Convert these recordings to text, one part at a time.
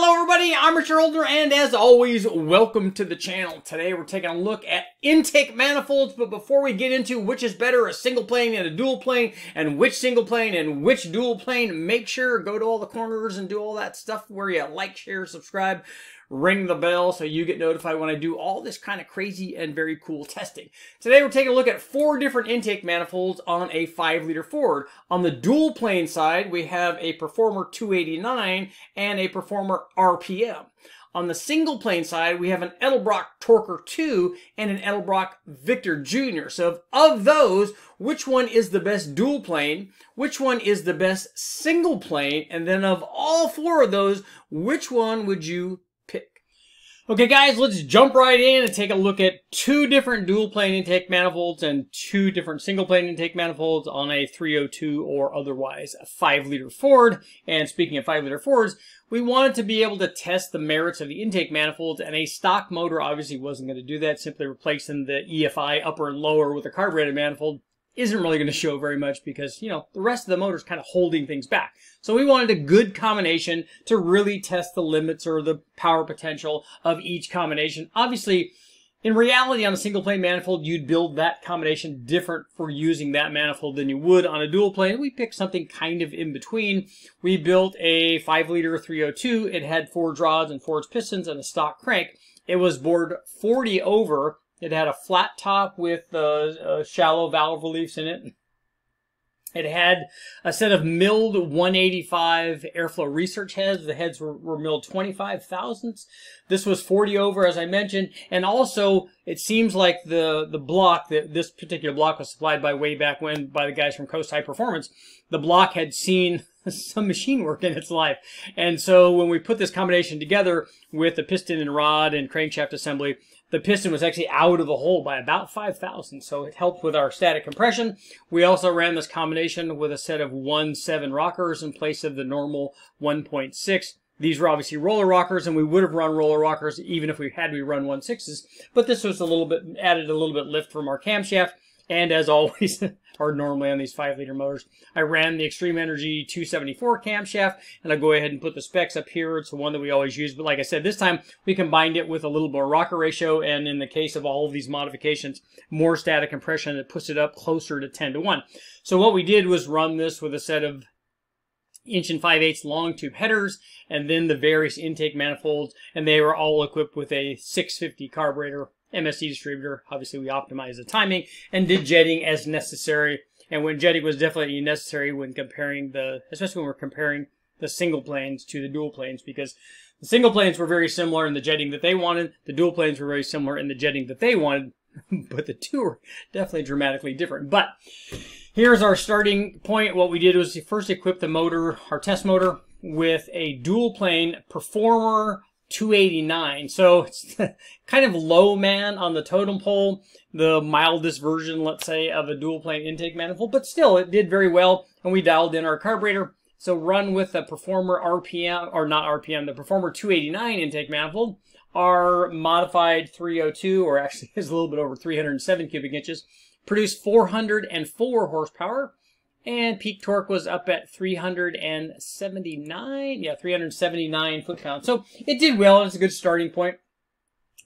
Hello everybody, I'm Richard Holdener, and as always, welcome to the channel. Today we're taking a look at intake manifolds, but before we get into which is better, a single plane and a dual plane, and which single plane and which dual plane, make sure go to all the corners and do all that stuff where you like, share, subscribe, ring the bell so you get notified when I do all this kind of crazy and very cool testing. Today we're taking a look at four different intake manifolds on a 5-liter Ford. On the dual plane side, we have a Performer 289 and a Performer RPM. On the single plane side, we have an Edelbrock Torker 2 and an Edelbrock Victor Jr. So of those, which one is the best dual plane? Which one is the best single plane? And then of all four of those, which one would you pick? Okay guys, let's jump right in and take a look at two different dual plane intake manifolds and two different single plane intake manifolds on a 302 or otherwise a 5-liter Ford. And speaking of 5-liter Fords, we wanted to be able to test the merits of the intake manifolds, and a stock motor obviously wasn't going to do that. Simply replacing the EFI upper and lower with a carbureted manifold isn't really going to show very much because, you know, the rest of the motor is kind of holding things back. So we wanted a good combination to really test the limits or the power potential of each combination. Obviously, in reality, on a single plane manifold, you'd build that combination different for using that manifold than you would on a dual plane. We picked something kind of in between. We built a 5-liter 302. It had Forge rods and Forge pistons and a stock crank. It was bored 40 over. It had a flat top with shallow valve reliefs in it. It had a set of milled 185 airflow research heads. The heads were milled 25 thousandths. This was 40 over, as I mentioned. And also, it seems like the block, this particular block was supplied by way back when by the guys from Coast High Performance. The block had seen some machine work in its life. And so when we put this combination together with the piston and rod and crankshaft assembly, the piston was actually out of the hole by about 5 thousandths, so it helped with our static compression. We also ran this combination with a set of 1.7 rockers in place of the normal 1.6. These were obviously roller rockers, and we would have run roller rockers even if we run 1.6s, but this was added a little bit lift from our camshaft. And as always, or normally on these 5-liter motors, I ran the Extreme Energy 274 camshaft, and I'll go ahead and put the specs up here. It's the one that we always use, but like I said, this time we combined it with a little more rocker ratio, and in the case of all of these modifications, more static compression that puts it up closer to 10-to-1. So what we did was run this with a set of 1 5/8" long tube headers, and then the various intake manifolds, and they were all equipped with a 650 carburetor, MSC distributor. Obviously, we optimized the timing and did jetting as necessary. And when jetting was definitely necessary when comparing especially when we're comparing the single planes to the dual planes, because the single planes were very similar in the jetting that they wanted. The dual planes were very similar in the jetting that they wanted, but the two were definitely dramatically different. But here's our starting point. What we did was we first equipped the motor, our test motor, with a dual plane Performer 289. So it's kind of low man on the totem pole, the mildest version, let's say, of a dual plane intake manifold, but still it did very well, and we dialed in our carburetor. So run with the Performer RPM, or not RPM, the Performer 289 intake manifold, our modified 302, or actually is a little bit over 307 cubic inches, produced 404 horsepower. And peak torque was up at 379 foot-pounds. So it did well, and it's a good starting point.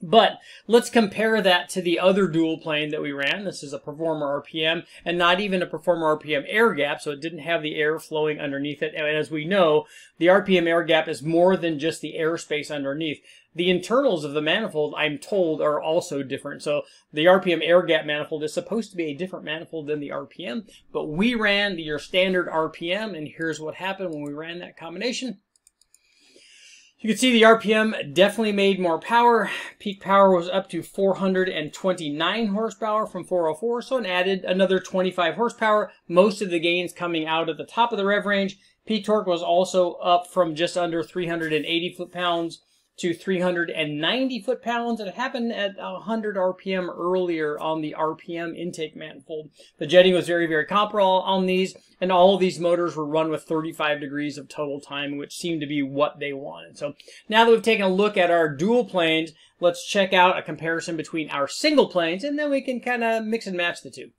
But let's compare that to the other dual plane that we ran. This is a Performer RPM, and not even a Performer RPM air gap, so it didn't have the air flowing underneath it. And as we know, the RPM air gap is more than just the airspace underneath. The internals of the manifold, I'm told, are also different. So the RPM air gap manifold is supposed to be a different manifold than the RPM, but we ran your standard RPM, and here's what happened when we ran that combination. You can see the RPM definitely made more power. Peak power was up to 429 horsepower from 404, so it added another 25 horsepower, most of the gains coming out at the top of the rev range. Peak torque was also up from just under 380 foot-pounds to 390 foot-pounds, and it happened at 100 RPM earlier on the RPM intake manifold. The jetting was very, very comparable on these, and all of these motors were run with 35 degrees of total time, which seemed to be what they wanted. So now that we've taken a look at our dual planes, let's check out a comparison between our single planes, and then we can kind of mix and match the two.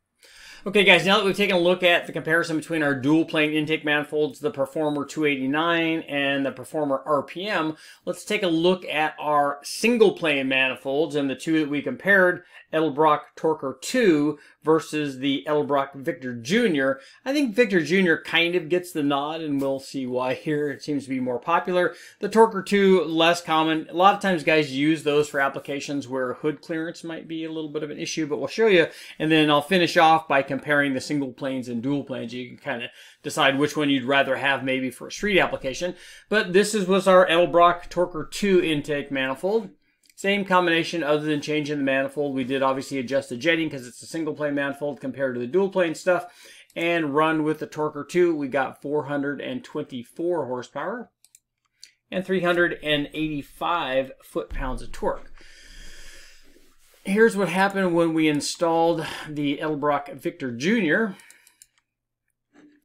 Okay guys, now that we've taken a look at the comparison between our dual plane intake manifolds, the Performer 289 and the Performer RPM, let's take a look at our single plane manifolds and the two that we compared, Edelbrock Torker 2 versus the Edelbrock Victor Jr. I think Victor Jr. kind of gets the nod, and we'll see why here. It seems to be more popular. The Torker 2, less common. A lot of times guys use those for applications where hood clearance might be a little bit of an issue, but we'll show you. And then I'll finish off by comparing the single planes and dual planes. You can kind of decide which one you'd rather have maybe for a street application. But this was our Edelbrock Torker 2 intake manifold. Same combination other than changing the manifold. We did obviously adjust the jetting because it's a single plane manifold compared to the dual plane stuff. And run with the Torker 2, we got 424 horsepower and 385 foot-pounds of torque. Here's what happened when we installed the Edelbrock Victor Jr.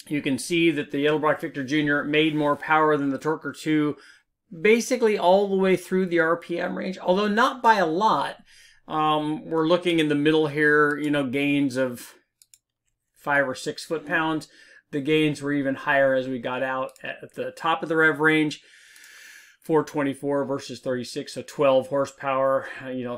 You can see that the Edelbrock Victor Jr. made more power than the Torker 2 basically all the way through the RPM range, although not by a lot. We're looking in the middle here, you know, gains of 5 or 6 foot-pounds. The gains were even higher as we got out at the top of the rev range, 424 versus 36, so 12 horsepower,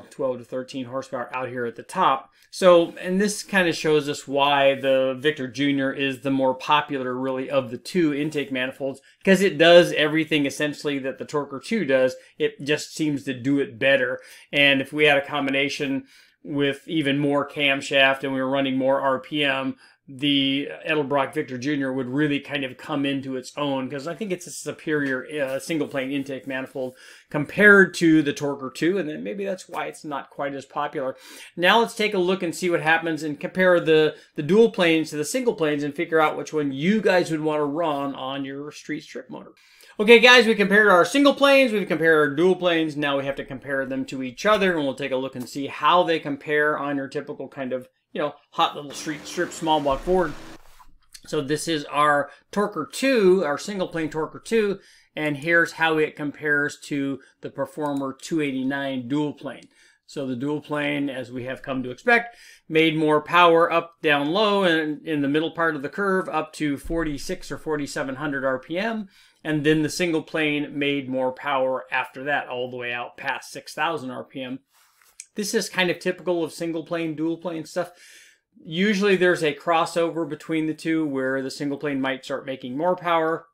12 to 13 horsepower out here at the top. So, and this kind of shows us why the Victor Jr. is the more popular, really, of the two intake manifolds, because it does everything essentially that the Torker 2 does. It just seems to do it better. And if we had a combination with even more camshaft and we were running more RPM, the Edelbrock Victor Jr. would really kind of come into its own, because I think it's a superior single plane intake manifold compared to the Torker 2, and then maybe that's why it's not quite as popular. Now let's take a look and see what happens and compare the dual planes to the single planes and figure out which one you guys would want to run on your street strip motor. Okay guys, we compared our single planes, we've compared our dual planes, now we have to compare them to each other, and we'll take a look and see how they compare on your typical kind of, hot little street strip small block Ford. So this is our Torker 2, our single plane Torker 2, and here's how it compares to the Performer 289 dual plane. So the dual plane, as we have come to expect, made more power up, down, low, and in the middle part of the curve up to 46 or 4700 RPM. And then the single plane made more power after that, all the way out past 6000 RPM. This is kind of typical of single plane, dual plane stuff. Usually there's a crossover between the two where the single plane might start making more power.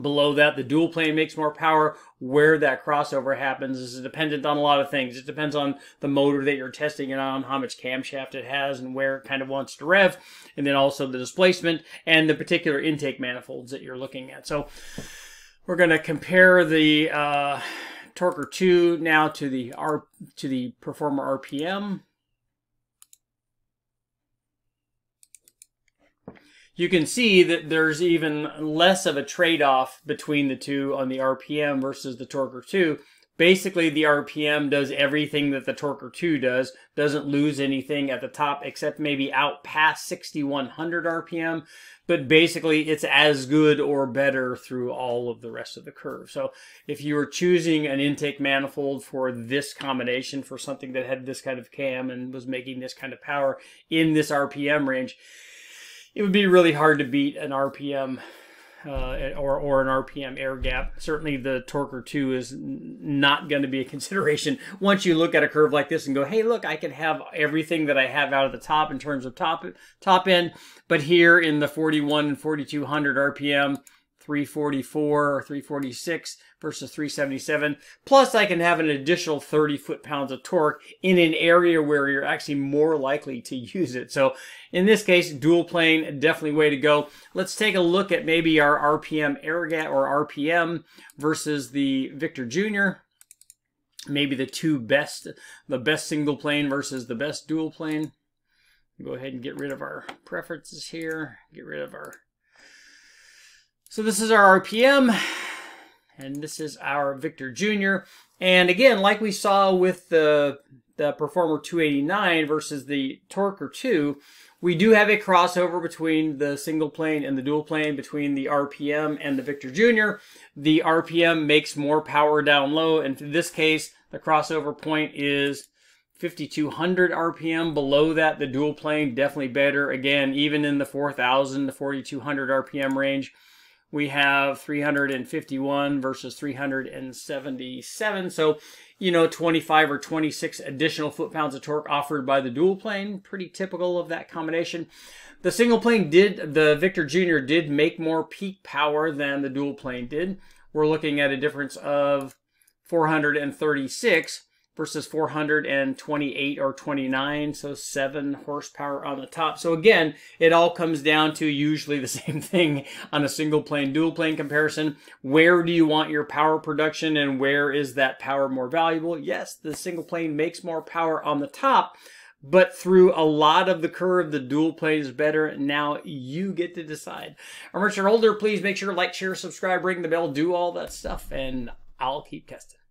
Below that, the dual plane makes more power. Where that crossover happens is dependent on a lot of things. It depends on the motor that you're testing it on, how much camshaft it has, and where it kind of wants to rev, and then also the displacement and the particular intake manifolds that you're looking at. So we're going to compare the Torker 2 now to the Performer RPM. You can see that there's even less of a trade-off between the two on the RPM versus the Torker 2. Basically, the RPM does everything that the Torker 2 does, doesn't lose anything at the top except maybe out past 6100 RPM, but basically it's as good or better through all of the rest of the curve. So if you were choosing an intake manifold for this combination, for something that had this kind of cam and was making this kind of power in this RPM range, it would be really hard to beat an RPM or an RPM air gap. Certainly the Torker 2 is not going to be a consideration once you look at a curve like this and go, hey, look, I can have everything that I have out of the top in terms of top end, but here in the 41 and 4200 RPM, 344 or 346 versus 377. Plus, I can have an additional 30 foot-pounds of torque in an area where you're actually more likely to use it. So in this case, dual plane, definitely way to go. Let's take a look at maybe our RPM air gap or RPM versus the Victor Jr. Maybe the two best, the best single plane versus the best dual plane. Go ahead and get rid of our preferences here. Get rid of our... So this is our RPM, and this is our Victor Jr. And again, like we saw with the Performer 289 versus the Torker 2, we do have a crossover between the single plane and the dual plane, between the RPM and the Victor Jr. The RPM makes more power down low, and in this case, the crossover point is 5,200 RPM. Below that, the dual plane, definitely better. Again, even in the 4,000 to 4,200 RPM range, we have 351 versus 377. So, you know, 25 or 26 additional foot-pounds of torque offered by the dual plane. Pretty typical of that combination. The single plane did, the Victor Jr. did make more peak power than the dual plane did. We're looking at a difference of 436 versus 428 or 29, so 7 horsepower on the top. So again, it all comes down to usually the same thing on a single plane, dual plane comparison. Where do you want your power production and where is that power more valuable? Yes, the single plane makes more power on the top, but through a lot of the curve, the dual plane is better. Now you get to decide. I'm Richard Holdener. Please make sure to like, share, subscribe, ring the bell, do all that stuff, and I'll keep testing.